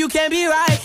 you can't be right.